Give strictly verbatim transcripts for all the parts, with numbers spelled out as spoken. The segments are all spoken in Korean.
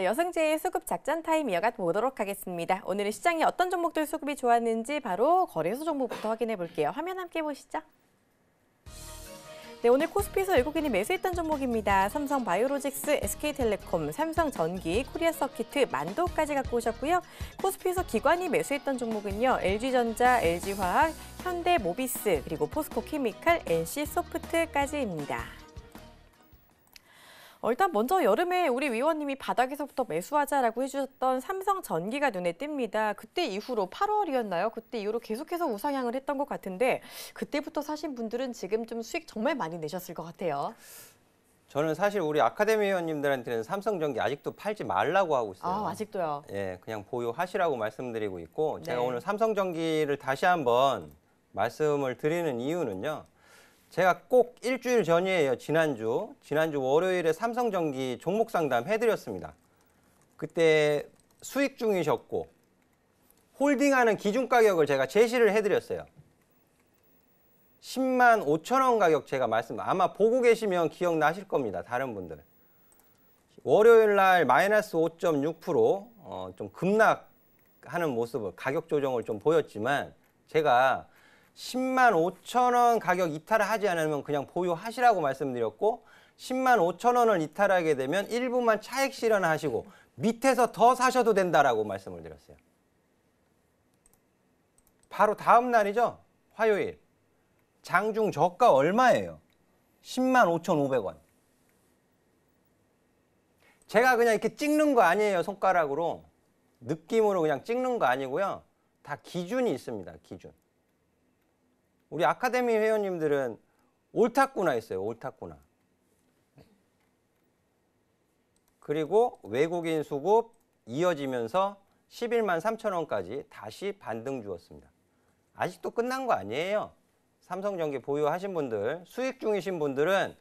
네, 여승제의 수급 작전 타임 이어가 보도록 하겠습니다. 오늘은 시장이 어떤 종목들 수급이 좋았는지 바로 거래소 종목부터 확인해 볼게요. 화면 함께 보시죠. 네, 오늘 코스피에서 외국인이 매수했던 종목입니다. 삼성바이오로직스, 에스케이텔레콤, 삼성전기, 코리아서키트, 만도까지 갖고 오셨고요. 코스피에서 기관이 매수했던 종목은요. 엘지전자, 엘지화학, 현대모비스, 그리고 포스코케미칼, 엔씨소프트까지입니다. 어, 일단 먼저 여름에 우리 위원님이 바닥에서부터 매수하자라고 해주셨던 삼성전기가 눈에 띕니다. 그때 이후로 팔월이었나요? 그때 이후로 계속해서 우상향을 했던 것 같은데 그때부터 사신 분들은 지금 좀 수익 정말 많이 내셨을 것 같아요. 저는 사실 우리 아카데미 회원님들한테는 삼성전기 아직도 팔지 말라고 하고 있어요. 아, 아직도요? 예, 그냥 보유하시라고 말씀드리고 있고 네. 제가 오늘 삼성전기를 다시 한번 말씀을 드리는 이유는요. 제가 꼭 일주일 전이에요. 지난주. 지난주 월요일에 삼성전기 종목상담 해드렸습니다. 그때 수익 중이셨고 홀딩하는 기준가격을 제가 제시를 해드렸어요. 십만 오천 원 가격 제가 말씀, 아마 보고 계시면 기억나실 겁니다. 다른 분들. 월요일날 마이너스 오 점 육 퍼센트 어, 좀 급락하는 모습을 가격 조정을 좀 보였지만 제가 십만 오천 원 가격 이탈을 하지 않으면 그냥 보유하시라고 말씀드렸고 십만 오천 원을 이탈하게 되면 일부만 차익 실현하시고 밑에서 더 사셔도 된다라고 말씀을 드렸어요. 바로 다음 날이죠. 화요일. 장중 저가 얼마예요? 십만 오천 오백 원. 제가 그냥 이렇게 찍는 거 아니에요. 손가락으로. 느낌으로 그냥 찍는 거 아니고요. 다 기준이 있습니다. 기준. 우리 아카데미 회원님들은 옳았구나 했어요. 옳았구나. 그리고 외국인 수급 이어지면서 십일만 삼천 원까지 다시 반등 주었습니다. 아직도 끝난 거 아니에요. 삼성전기 보유하신 분들, 수익 중이신 분들은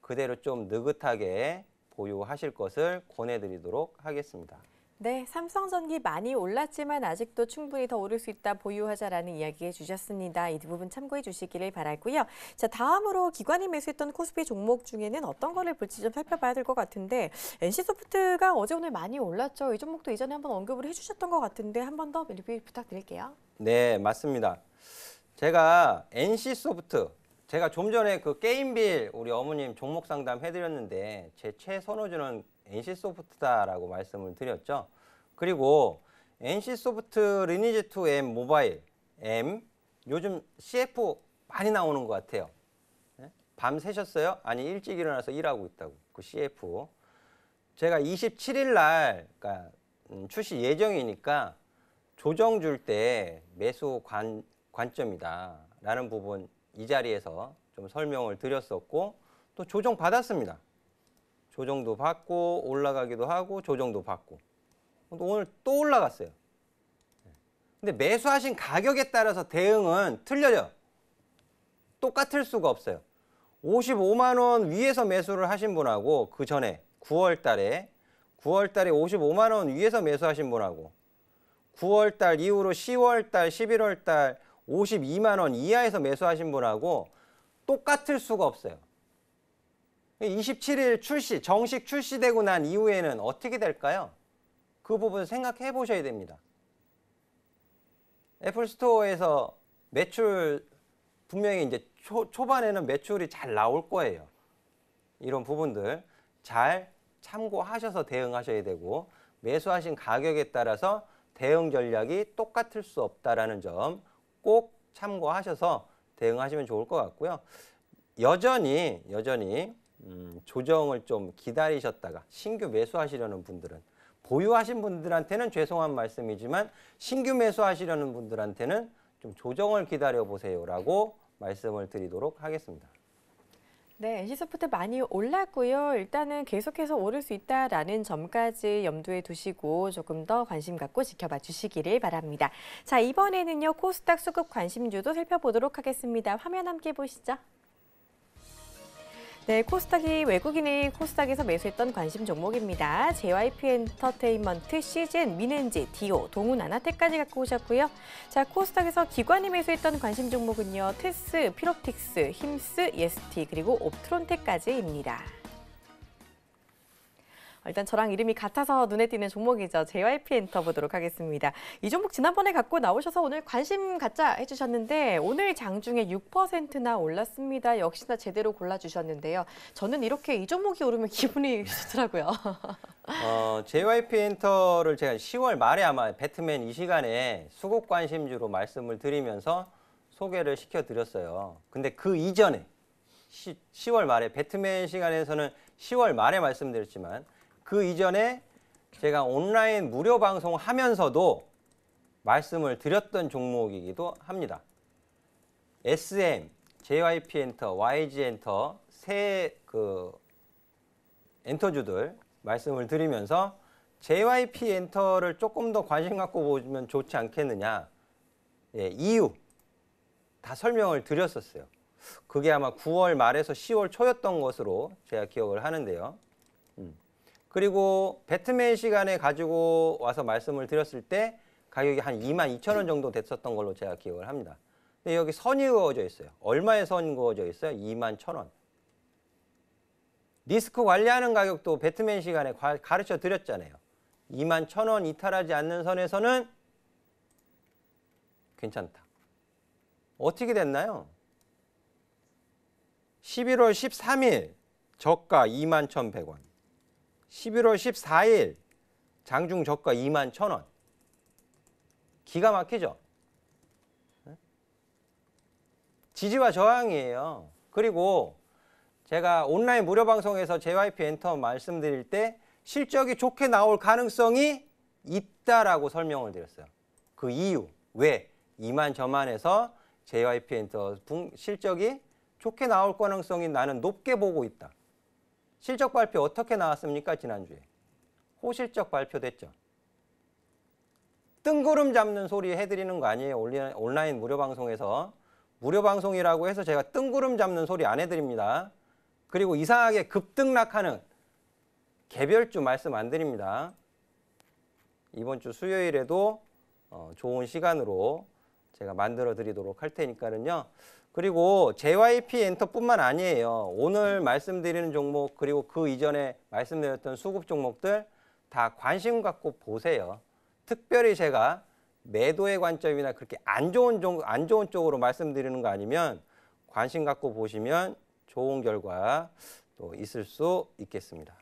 그대로 좀 느긋하게 보유하실 것을 권해드리도록 하겠습니다. 네, 삼성전기 많이 올랐지만 아직도 충분히 더 오를 수 있다 보유하자라는 이야기 해주셨습니다. 이 부분 참고해 주시기를 바라고요. 자, 다음으로 기관이 매수했던 코스피 종목 중에는 어떤 거를 볼지 좀 살펴봐야 될 것 같은데 엔씨소프트가 어제 오늘 많이 올랐죠. 이 종목도 이전에 한번 언급을 해주셨던 것 같은데 한 번 더 리뷰 부탁드릴게요. 네, 맞습니다. 제가 엔씨소프트, 제가 좀 전에 그 게임빌 우리 어머님 종목 상담 해드렸는데 제 최선호주는 엔씨소프트다라고 말씀을 드렸죠. 그리고 엔씨소프트 리니지 투 엠 모바일, M 요즘 씨에프 많이 나오는 것 같아요. 밤 새셨어요? 아니 일찍 일어나서 일하고 있다고. 그 씨에프. 제가 이십칠 일 날 그러니까 출시 예정이니까 조정 줄 때 매수 관, 관점이다 라는 부분 이 자리에서 좀 설명을 드렸었고 또 조정 받았습니다. 조정도 받고 올라가기도 하고 조정도 받고 오늘 또 올라갔어요. 근데 매수하신 가격에 따라서 대응은 틀려요. 똑같을 수가 없어요. 오십오만 원 위에서 매수를 하신 분하고 그 전에 구월 달에 구월 달에 오십오만 원 위에서 매수하신 분하고 구월 달 이후로 시월 달, 십일월 달 오십이만 원 이하에서 매수하신 분하고 똑같을 수가 없어요. 이십칠 일 출시, 정식 출시되고 난 이후에는 어떻게 될까요? 그 부분 생각해 보셔야 됩니다. 애플스토어에서 매출, 분명히 이제 초, 초반에는 매출이 잘 나올 거예요. 이런 부분들 잘 참고하셔서 대응하셔야 되고 매수하신 가격에 따라서 대응 전략이 똑같을 수 없다라는 점 꼭 참고하셔서 대응하시면 좋을 것 같고요. 여전히, 여전히 음, 조정을 좀 기다리셨다가 신규 매수하시려는 분들은 보유하신 분들한테는 죄송한 말씀이지만 신규 매수하시려는 분들한테는 좀 조정을 기다려보세요라고 말씀을 드리도록 하겠습니다. 네, 엔씨소프트 많이 올랐고요. 일단은 계속해서 오를 수 있다라는 점까지 염두에 두시고 조금 더 관심 갖고 지켜봐 주시기를 바랍니다. 자, 이번에는요. 코스닥 수급 관심주도 살펴보도록 하겠습니다. 화면 함께 보시죠. 네, 코스닥이 외국인이 코스닥에서 매수했던 관심 종목입니다. 제이와이피엔터테인먼트, 시즌, 미넨지, 디오, 동훈, 아나텍까지 갖고 오셨고요. 자, 코스닥에서 기관이 매수했던 관심 종목은요. 테스, 필옵틱스, 힘스, 예스티, 그리고 옵트론텍까지입니다. 일단 저랑 이름이 같아서 눈에 띄는 종목이죠. 제이와이피엔터 보도록 하겠습니다. 이 종목 지난번에 갖고 나오셔서 오늘 관심 갖자 해주셨는데 오늘 장중에 육 퍼센트나 올랐습니다. 역시나 제대로 골라주셨는데요. 저는 이렇게 이 종목이 오르면 기분이 좋더라고요. 어, 제이와이피엔터를 제가 시월 말에 아마 배트맨 이 시간에 수급 관심주로 말씀을 드리면서 소개를 시켜드렸어요. 근데 그 이전에 시, 시월 말에 배트맨 시간에서는 시월 말에 말씀드렸지만 그 이전에 제가 온라인 무료 방송하면서도 말씀을 드렸던 종목이기도 합니다. 에스엠, 제이와이피엔터, 와이지엔터 세 그 엔터주들 말씀을 드리면서 제이와이피엔터를 조금 더 관심 갖고 보시면 좋지 않겠느냐. 예, 이유 다 설명을 드렸었어요. 그게 아마 구월 말에서 시월 초였던 것으로 제가 기억을 하는데요. 음. 그리고 배트맨 시간에 가지고 와서 말씀을 드렸을 때 가격이 한 이만 이천 원 정도 됐었던 걸로 제가 기억을 합니다. 근데 여기 선이 그어져 있어요. 얼마에 선이 그어져 있어요? 이만 천 원. 리스크 관리하는 가격도 배트맨 시간에 가르쳐 드렸잖아요. 이만 천 원 이탈하지 않는 선에서는 괜찮다. 어떻게 됐나요? 십일월 십삼일 저가 이만 천백 원, 십일월 십사일 장중 저가 이만 천 원. 기가 막히죠? 지지와 저항이에요. 그리고 제가 온라인 무료 방송에서 제이와이피엔터 말씀드릴 때 실적이 좋게 나올 가능성이 있다라고 설명을 드렸어요. 그 이유, 왜 이만 저만에서 제이와이피엔터 실적이 좋게 나올 가능성이 나는 높게 보고 있다. 실적 발표 어떻게 나왔습니까? 지난주에. 호실적 발표됐죠. 뜬구름 잡는 소리 해드리는 거 아니에요. 온라인 무료 방송에서. 무료 방송이라고 해서 제가 뜬구름 잡는 소리 안 해드립니다. 그리고 이상하게 급등락하는 개별주 말씀 안 드립니다. 이번 주 수요일에도 좋은 시간으로 제가 만들어 드리도록 할 테니까는요. 그리고 제이와이피엔터뿐만 아니에요. 오늘 말씀드리는 종목 그리고 그 이전에 말씀드렸던 수급 종목들 다 관심 갖고 보세요. 특별히 제가 매도의 관점이나 그렇게 안 좋은, 종, 안 좋은 쪽으로 말씀드리는 거 아니면 관심 갖고 보시면 좋은 결과 또 있을 수 있겠습니다.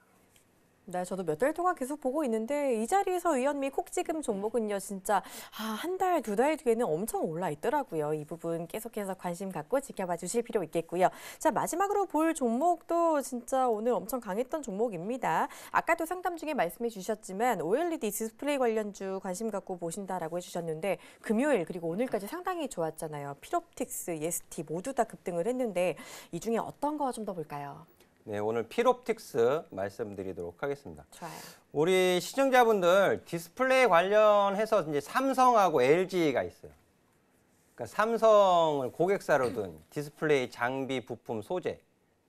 네, 저도 몇 달 동안 계속 보고 있는데 이 자리에서 위원미 콕 찍은 종목은요. 진짜 한 달, 두 달 뒤에는 엄청 올라있더라고요. 이 부분 계속해서 관심 갖고 지켜봐 주실 필요 있겠고요. 자, 마지막으로 볼 종목도 진짜 오늘 엄청 강했던 종목입니다. 아까도 상담 중에 말씀해 주셨지만 오엘이디 디스플레이 관련주 관심 갖고 보신다라고 해주셨는데 금요일 그리고 오늘까지 상당히 좋았잖아요. 필옵틱스, 예스티 모두 다 급등을 했는데 이 중에 어떤 거 좀 더 볼까요? 네, 오늘 필옵틱스 말씀드리도록 하겠습니다. 좋아요. 우리 시청자분들 디스플레이 관련해서 이제 삼성하고 엘지가 있어요. 그러니까 삼성을 고객사로 둔 디스플레이 장비 부품 소재,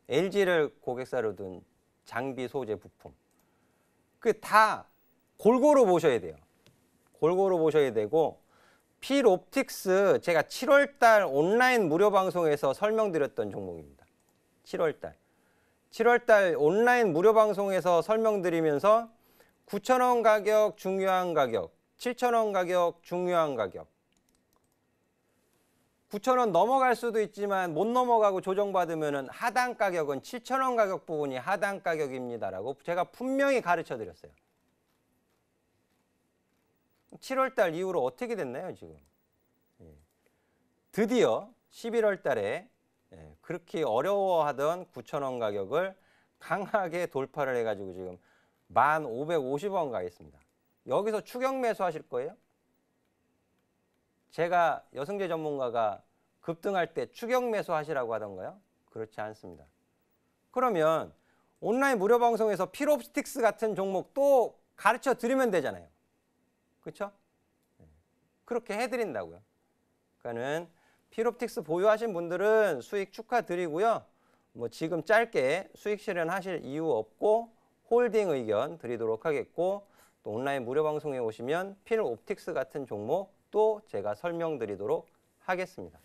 엘지를 고객사로 둔 장비 소재 부품. 그 다 골고루 보셔야 돼요. 골고루 보셔야 되고 필옵틱스 제가 칠월 달 온라인 무료 방송에서 설명드렸던 종목입니다. 칠월 달. 칠월 달 온라인 무료 방송에서 설명드리면서 구천 원 가격 중요한 가격, 칠천 원 가격 중요한 가격. 구천 원 넘어갈 수도 있지만 못 넘어가고 조정받으면 하단 가격은 칠천 원 가격 부분이 하단 가격입니다라고 제가 분명히 가르쳐드렸어요. 칠월 달 이후로 어떻게 됐나요, 지금? 드디어 십일월 달에 예, 그렇게 어려워하던 구천 원 가격을 강하게 돌파를 해가지고 지금 만 오백오십 원 가 있습니다. 여기서 추격 매수하실 거예요? 제가 여승재 전문가가 급등할 때 추격 매수하시라고 하던가요? 그렇지 않습니다. 그러면 온라인 무료 방송에서 필옵틱스 같은 종목 또 가르쳐 드리면 되잖아요. 그렇죠? 그렇게 해드린다고요. 그러니까는 필옵틱스 보유하신 분들은 수익 축하드리고요. 뭐 지금 짧게 수익 실현하실 이유 없고 홀딩 의견 드리도록 하겠고 또 온라인 무료 방송에 오시면 필옵틱스 같은 종목 또 제가 설명드리도록 하겠습니다.